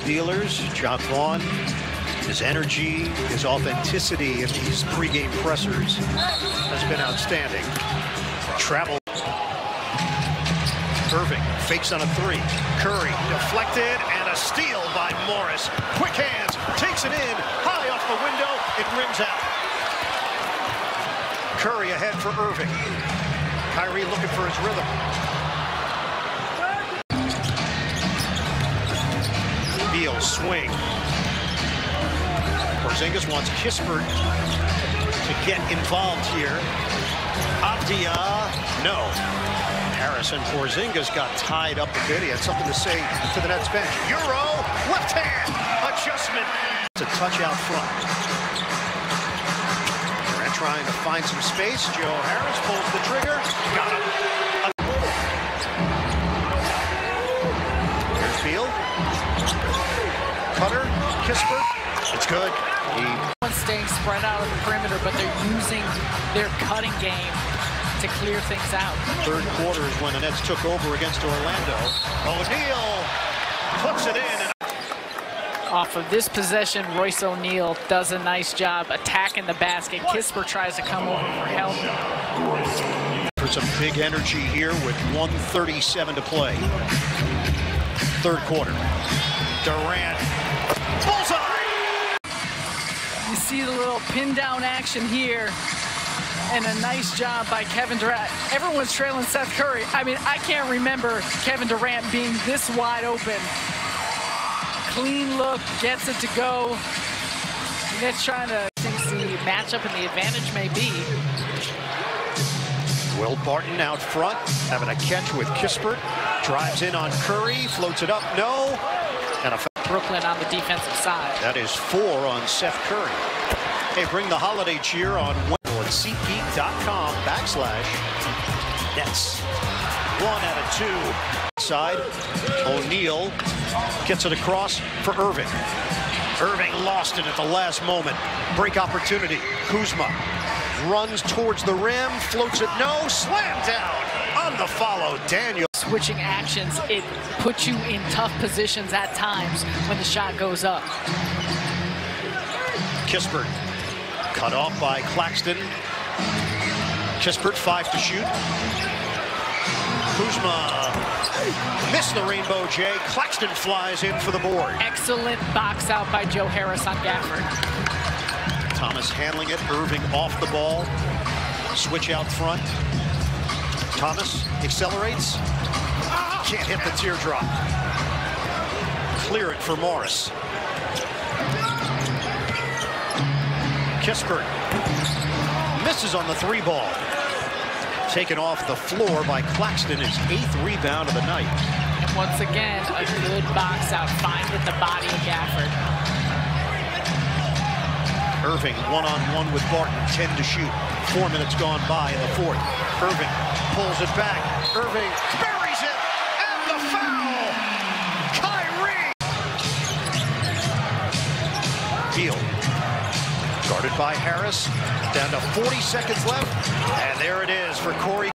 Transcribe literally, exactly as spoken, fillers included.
media dealers, Jacques Vaughn, his energy, his authenticity in these pregame pressers has been outstanding. Travel. Irving fakes on a three. Curry deflected and a steal by Morris. Quick hands, takes it in, high off the window, it rims out. Curry ahead for Irving. Kyrie looking for his rhythm. Beal swing. Porzingis wants Kispert to get involved here. Abdia, no. Harrison Porzingis got tied up a bit. He had something to say to the Nets bench. Euro, left hand, adjustment. It's a touch out front. Durant trying to find some space. Joe Harris pulls the trigger. Got him. Here's Beal. Cutter, Kispert. It's good. Everyone's staying spread out of the perimeter, but they're using their cutting game to clear things out. Third quarter is when the Nets took over against Orlando. O'Neal puts it in. Off of this possession, Royce O'Neal does a nice job attacking the basket. Kispert tries to come over for help. For some big energy here with one thirty-seven to play. Third quarter. Durant. Bullseye! You see the little pin-down action here, and a nice job by Kevin Durant. Everyone's trailing Seth Curry. I mean, I can't remember Kevin Durant being this wide open. Clean look, gets it to go. Nets trying to think the matchup and the advantage may be. Will Barton out front, having a catch with Kispert. Drives in on Curry, floats it up, no. And a Brooklyn on the defensive side. That is four on Seth Curry. Hey, bring the holiday cheer on SeatGeek.com backslash Nets. One out of two. Side, O'Neal gets it across for Irving. Irving lost it at the last moment. Break opportunity. Kuzma runs towards the rim, floats it, no, slam down on the follow, Daniel. Switching actions, it puts you in tough positions at times when the shot goes up. Kispert cut off by Claxton. Kispert five to shoot. Kuzma missed the rainbow J. Claxton flies in for the board. Excellent box out by Joe Harris on Gafford. Thomas handling it. Irving off the ball. Switch out front. Thomas accelerates. Can't hit the teardrop. Clear it for Morris. Kispert misses on the three ball. Taken off the floor by Claxton, his eighth rebound of the night. And once again, a good box out. Find at the body of Gafford. Irving one-on-one with Barton, ten to shoot. Four minutes gone by in the fourth. Irving pulls it back. Irving buries it, and the foul! Kyrie! Beal, guarded by Harris. Down to forty seconds left, and there it is for Corey.